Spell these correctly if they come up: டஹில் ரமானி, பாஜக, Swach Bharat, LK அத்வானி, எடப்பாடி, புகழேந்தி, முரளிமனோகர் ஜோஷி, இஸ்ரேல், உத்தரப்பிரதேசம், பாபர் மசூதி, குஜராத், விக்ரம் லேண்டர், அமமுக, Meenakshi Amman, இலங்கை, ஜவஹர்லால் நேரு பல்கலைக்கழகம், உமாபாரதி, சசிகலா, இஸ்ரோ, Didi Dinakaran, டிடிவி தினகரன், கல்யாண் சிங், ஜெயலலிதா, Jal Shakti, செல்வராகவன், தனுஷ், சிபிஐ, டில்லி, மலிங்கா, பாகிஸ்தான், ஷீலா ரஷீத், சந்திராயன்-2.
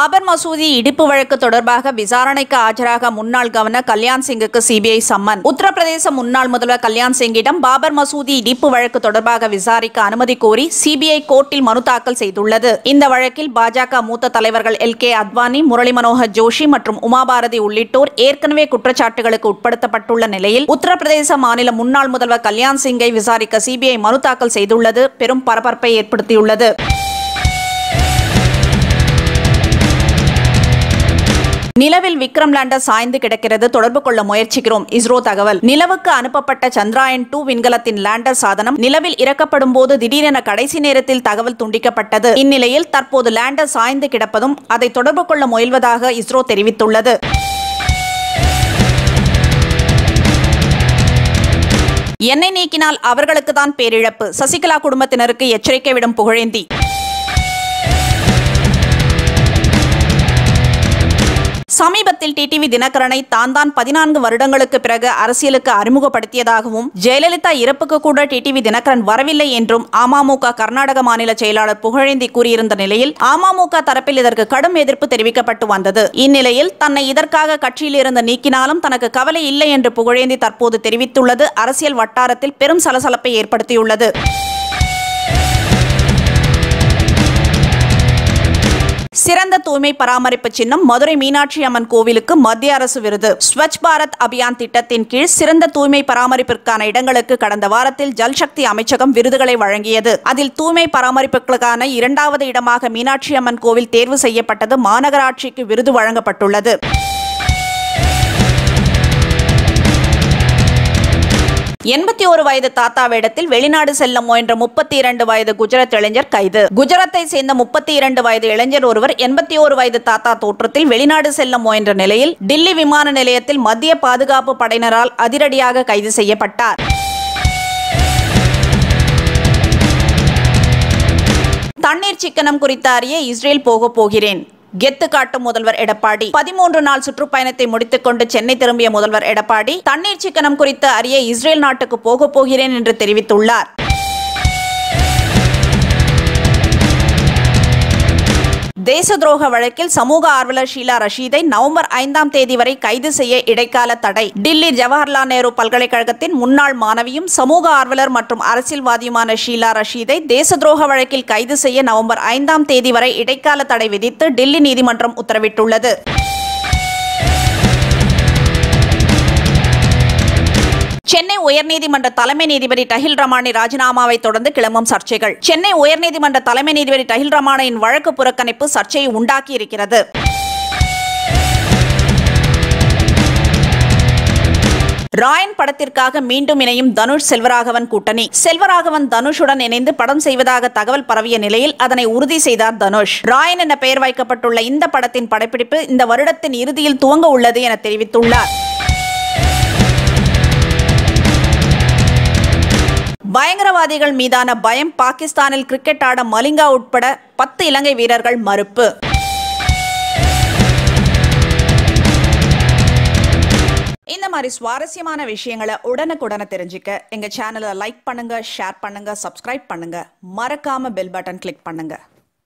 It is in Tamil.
பாபர் மசூதி இடிப்பு வழக்கு தொடர்பாக விசாரணைக்கு ஆஜராக முன்னாள் கவர்னர் கல்யாண் சிங்குக்கு சிபிஐ சம்மன். உத்தரப்பிரதேச முன்னாள் முதல்வர் கல்யாண் சிங்கிடம் பாபர் மசூதி இடிப்பு வழக்கு தொடர்பாக விசாரிக்க அனுமதி கோரி சிபிஐ கோர்ட்டில் மனு தாக்கல் செய்துள்ளது. இந்த வழக்கில் பாஜக மூத்த தலைவர்கள் LK அத்வானி, முரளிமனோகர் ஜோஷி மற்றும் உமாபாரதி உள்ளிட்டோர் ஏற்கனவே குற்றச்சாட்டுகளுக்கு உட்படுத்தப்பட்டுள்ள நிலையில் உத்தரப்பிரதேச மாநில முன்னாள் முதல்வர் கல்யாண் சிங்கை விசாரிக்க சிபிஐ மனு தாக்கல் செய்துள்ளது பெரும் பரபரப்பை ஏற்படுத்தியுள்ளது. நிலவில் விக்ரம் லேண்டர் சாய்ந்து கிடக்கிறது, தொடர்பு கொள்ள முயற்சிக்கிறோம். இஸ்ரோ தகவல். நிலவுக்கு அனுப்பப்பட்ட சந்திராயன்-2 விண்கலத்தின் லேண்டர் சாதனம் நிலவில் இறக்கப்படும் போது திடீரென கடைசி நேரத்தில் தகவல் துண்டிக்கப்பட்டது. இந்நிலையில் தற்போது லேண்டர் சாய்ந்து கிடப்பதும் அதை தொடர்பு கொள்ள முயல்வதாக இஸ்ரோ தெரிவித்துள்ளது. எண்ணெய் நீக்கினால் அவர்களுக்கு தான் பேரிழப்பு, சசிகலா குடும்பத்தினருக்கு எச்சரிக்கை விடும் புகழேந்தி. சமீபத்தில் டிடிவி தினகரனை தான் 14 வருடங்களுக்கு பிறகு அரசியலுக்கு அறிமுகப்படுத்தியதாகவும், ஜெயலலிதா இறப்புக்கு கூட டிடிவி தினகரன் வரவில்லை என்றும் அமமுக கர்நாடக மாநில செயலாளர் புகழேந்தி கூறியிருந்த நிலையில் அமமுக தரப்பில் இதற்கு கடும் எதிர்ப்பு தெரிவிக்கப்பட்டு வந்தது. இந்நிலையில் தன்னை இதற்காக கட்சியிலிருந்து நீக்கினாலும் தனக்கு கவலை இல்லை என்று புகழேந்தி தற்போது தெரிவித்துள்ளது அரசியல் வட்டாரத்தில் பெரும் சலசலப்பை ஏற்படுத்தியுள்ளது. சிறந்த தூய்மை பராமரிப்பு சின்னம் மதுரை மீனாட்சி அம்மன் கோவிலுக்கு மத்திய அரசு விருது. ஸ்வச் பாரத் அபியான் திட்டத்தின் கீழ் சிறந்த தூய்மை பராமரிப்பிற்கான இடங்களுக்கு கடந்த வாரத்தில் ஜல் சக்தி அமைச்சகம் விருதுகளை வழங்கியது. அதில் தூய்மை பராமரிப்புக்கான 2வது இடமாக மீனாட்சி அம்மன் கோவில் தேர்வு செய்யப்பட்டது. மாநகராட்சிக்கு விருது வழங்கப்பட்டுள்ளது. ஒரு வயது தாத்தா வேடத்தில் வெளிநாடு செல்ல முயன்ற 32 வயது குஜராத் இளைஞர் கைது. குஜராத்தை சேர்ந்த 32 வயது இளைஞர் ஒருவர் 81 வயது தாத்தா தோற்றத்தில் வெளிநாடு செல்ல முயன்ற நிலையில் டில்லி விமான நிலையத்தில் மத்திய பாதுகாப்பு படையினரால் அதிரடியாக கைது செய்யப்பட்டார். தண்ணீர் சிக்கனம் குறித்த அறிய இஸ்ரேல் போக போகிறேன், கெத்து காட்டும் முதல்வர் எடப்பாடி. 13 நாள் சுற்றுப்பயணத்தை முடித்துக் கொண்டு சென்னை திரும்பிய முதல்வர் எடப்பாடி தண்ணீர் சிக்கனம் குறித்து அறிய இஸ்ரேல் நாட்டுக்கு போகப் போகிறேன் என்று தெரிவித்துள்ளார். தேச துரோக வழக்கில் சமூக ஆர்வலர் ஷீலா ரஷீதை நவம்பர் 5ஆம் தேதி வரை கைது செய்ய இடைக்கால தடை. டில்லி ஜவஹர்லால் நேரு பல்கலைக்கழகத்தின் முன்னாள் மாணவியும் சமூக ஆர்வலர் மற்றும் அரசியல்வாதியுமான ஷீலா ரஷீதை தேச துரோக வழக்கில் கைது செய்ய நவம்பர் 5ஆம் தேதி வரை இடைக்கால தடை விதித்து டில்லி நீதிமன்றம் உத்தரவிட்டுள்ளது. சென்னை உயர்நீதிமன்ற தலைமை நீதிபதி டஹில் ரமானி ராஜினாமாவை தொடர்ந்து கிளம்பும் சர்ச்சைகள். சென்னை உயர்நீதிமன்ற தலைமை நீதிபதி டஹில் ரமானியின் வழக்கு புறக்கணிப்பு சர்ச்சையை உண்டாக்கியிருக்கிறது. ராயன் படத்திற்காக மீண்டும் இணையும் தனுஷ் செல்வராகவன் கூட்டணி. செல்வராகவன் தனுஷுடன் இணைந்து படம் செய்வதாக தகவல் பரவிய நிலையில் அதனை உறுதி செய்தார் தனுஷ். ராயன் என பெயர் வைக்கப்பட்டுள்ள இந்த படத்தின் படப்பிடிப்பு இந்த வருடத்தின் இறுதியில் துவங்க உள்ளது என தெரிவித்துள்ளார். பயங்கரவாதிகள் மீதான பயம், பாகிஸ்தானில் கிரிக்கெட் ஆட மலிங்கா உட்பட 10 இலங்கை வீரர்கள் மறுப்பு. இந்த மாதிரி சுவாரஸ்யமான விஷயங்களை உடனுக்குடனே தெரிஞ்சுக்க எங்க சேனலை லைக் பண்ணுங்க, ஷேர் பண்ணுங்க, சப்ஸ்கிரைப் பண்ணுங்க, மறக்காம பெல் பட்டன் கிளிக் பண்ணுங்க.